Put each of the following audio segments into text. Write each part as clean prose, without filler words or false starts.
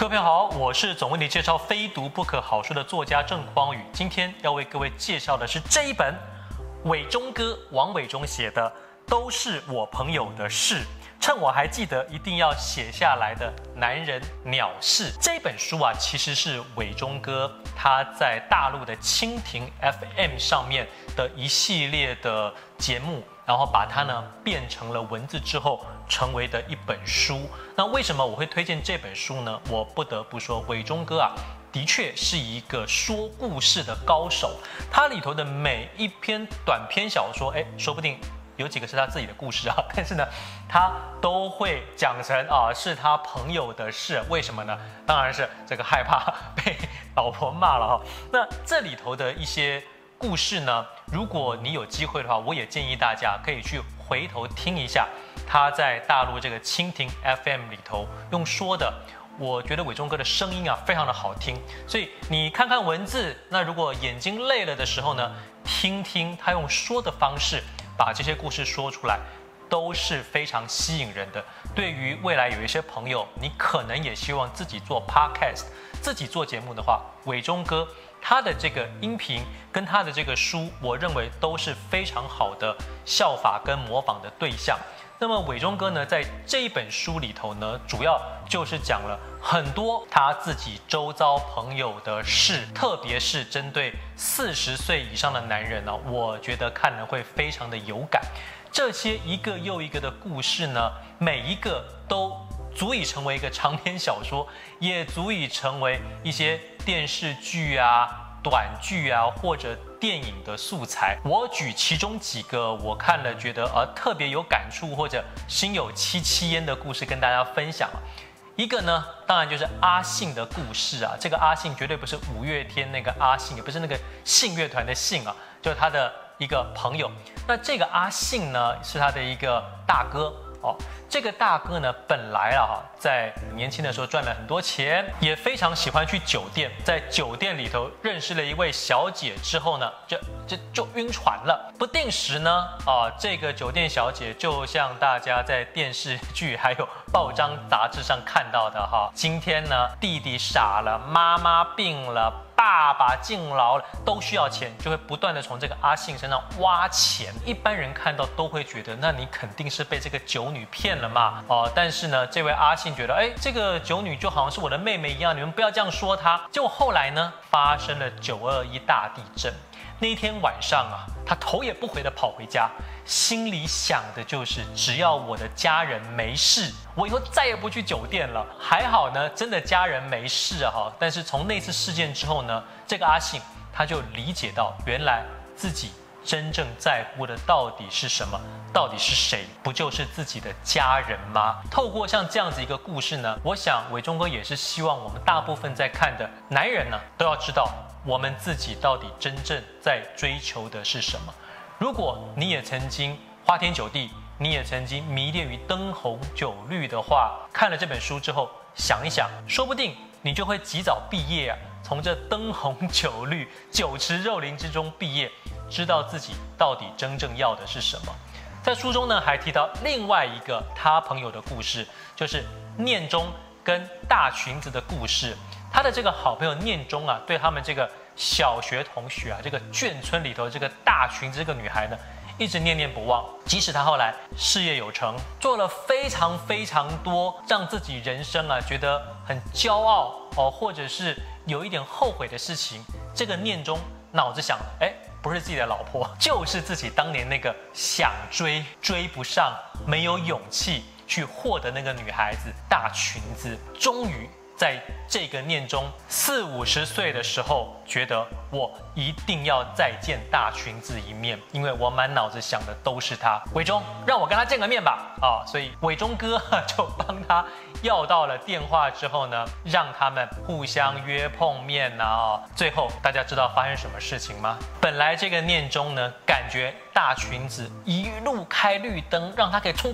各位朋友好，我是总为你介绍非读不可好书的作家郑匡宇，今天要为各位介绍的是这一本伟忠哥王伟忠写的《都是我朋友的事》，趁我还记得一定要写下来的男人鸟事。这本书啊，其实是伟忠哥他在大陆的蜻蜓 FM 上面的一系列的节目，然后把它呢变成了文字之后成为的一本书。那为什么我会推荐这本书呢？我不得不说，伟忠哥啊的确是一个说故事的高手，他里头的每一篇短篇小说，说不定有几个是他自己的故事啊，但是呢他都会讲成啊是他朋友的事。为什么呢？当然是这个害怕被老婆骂了哈。那这里头的一些故事呢，如果你有机会的话，我也建议大家可以去回头听一下他在大陆这个蜻蜓 FM 里头用说的。我觉得伟忠哥的声音啊非常的好听，所以你看看文字，那如果眼睛累了的时候呢，听听他用说的方式把这些故事说出来，都是非常吸引人的。对于未来有一些朋友，你可能也希望自己做 podcast， 自己做节目的话，伟忠哥他的这个音频跟他的这个书，我认为都是非常好的效法跟模仿的对象。那么伟忠哥呢，在这一本书里头呢，主要就是讲了很多他自己周遭朋友的事，特别是针对40岁以上的男人呢，我觉得看了会非常的有感。这些一个又一个的故事呢，每一个都足以成为一个长篇小说，也足以成为一些电视剧啊、短剧啊或者电影的素材。我举其中几个我看了觉得特别有感触或者心有戚戚焉的故事跟大家分享。一个呢，当然就是阿信的故事啊。这个阿信绝对不是五月天那个阿信，也不是那个信乐团的信啊，就是他的一个朋友。那这个阿信呢，是他的一个大哥哦。这个大哥呢，本来啊在年轻的时候赚了很多钱，也非常喜欢去酒店，在酒店里头认识了一位小姐之后呢，就晕船了。不定时呢这个酒店小姐就像大家在电视剧还有报章杂志上看到的哈，今天呢弟弟傻了，妈妈病了，爸爸进牢了，都需要钱，就会不断的从这个阿信身上挖钱。一般人看到都会觉得，那你肯定是被这个酒女骗了嘛。但是呢，这位阿信觉得，这个酒女就好像是我的妹妹一样，你们不要这样说她。结果后来呢，发生了921大地震。那一天晚上啊，他头也不回的跑回家，心里想的就是只要我的家人没事，我以后再也不去酒店了。还好呢，真的家人没事啊。但是从那次事件之后呢，这个阿信他就理解到，原来自己真正在乎的到底是什么，到底是谁，不就是自己的家人吗？透过像这样子一个故事呢，我想伟忠哥也是希望我们大部分在看的男人呢，都要知道我们自己到底真正在追求的是什么。如果你也曾经花天酒地，你也曾经迷恋于灯红酒绿的话，看了这本书之后想一想，说不定你就会及早毕业啊，从这灯红酒绿、酒池肉林之中毕业，知道自己到底真正要的是什么。在书中呢，还提到另外一个他朋友的故事，就是念中跟大裙子的故事。他的这个好朋友念中啊，对他们这个小学同学啊，这个眷村里头这个大裙子这个女孩呢，一直念念不忘。即使他后来事业有成，做了非常非常多让自己人生啊觉得很骄傲或者是有一点后悔的事情，这个念中脑子想了，不是自己的老婆，就是自己当年那个想追不上，没有勇气去获得那个女孩子大裙子。终于在这个念中40、50岁的时候，觉得我一定要再见大裙子一面，因为我满脑子想的都是她。伟忠，让我跟她见个面吧！所以伟忠哥就帮他要到了电话之后呢，让他们互相约碰面最后大家知道发生什么事情吗？本来这个念中呢，感觉大裙子一路开绿灯，让他可以冲，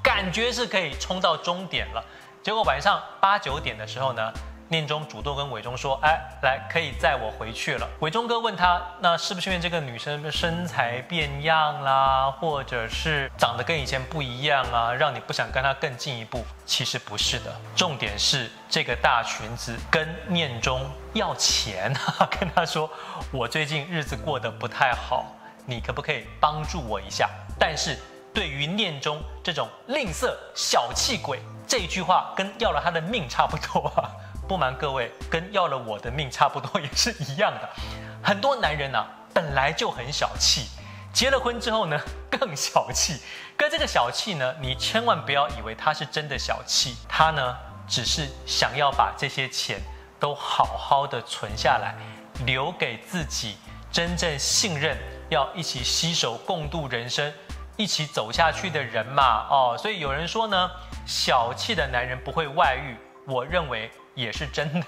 感觉是可以冲到终点了。结果晚上8、9点的时候呢，宁中主动跟伟忠说：“哎，来，可以载我回去了。”伟忠哥问他：“那是不是因为这个女生身材变样啦，或者是长得跟以前不一样啊，让你不想跟她更进一步？”其实不是的，重点是这个大裙子跟念中要钱啊，跟他说：“我最近日子过得不太好，你可不可以帮助我一下？”但是对于念中这种吝啬小气鬼，这一句话跟要了他的命差不多啊！不瞒各位，跟要了我的命差不多也是一样的。很多男人啊，本来就很小气，结了婚之后呢，更小气。跟这个小气呢，你千万不要以为他是真的小气，他呢只是想要把这些钱都好好的存下来，留给自己真正信任、要一起携手共度人生、一起走下去的人嘛。哦，所以有人说呢，小气的男人不会外遇，我认为也是真的。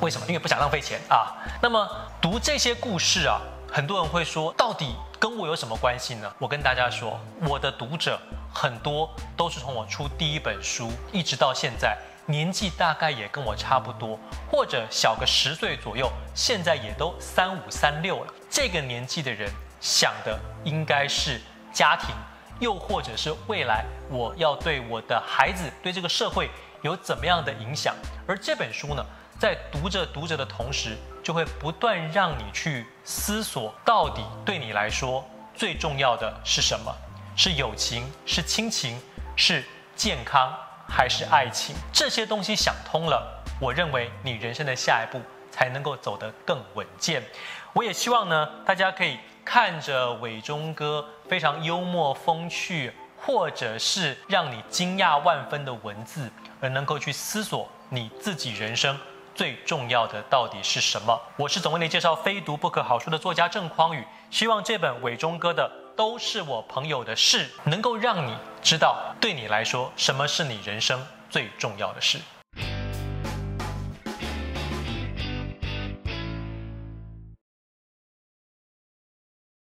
为什么？因为不想浪费钱啊。那么读这些故事啊，很多人会说，到底跟我有什么关系呢？我跟大家说，我的读者很多都是从我出第一本书一直到现在，年纪大概也跟我差不多，或者小个10岁左右，现在也都35、36了。这个年纪的人想的应该是家庭，又或者是未来我要对我的孩子、对这个社会有怎么样的影响。而这本书呢，在读着的同时，就会不断让你去思索，到底对你来说最重要的是什么？是友情，是亲情，是健康，还是爱情？这些东西想通了，我认为你人生的下一步才能够走得更稳健。我也希望呢，大家可以看着伟忠哥非常幽默风趣，或者是让你惊讶万分的文字，而能够去思索你自己人生最重要的到底是什么。我是总为你介绍非读不可好书的作家郑匡宇，希望这本伟忠哥的《都是我朋友的事》能够让你知道，对你来说什么是你人生最重要的事。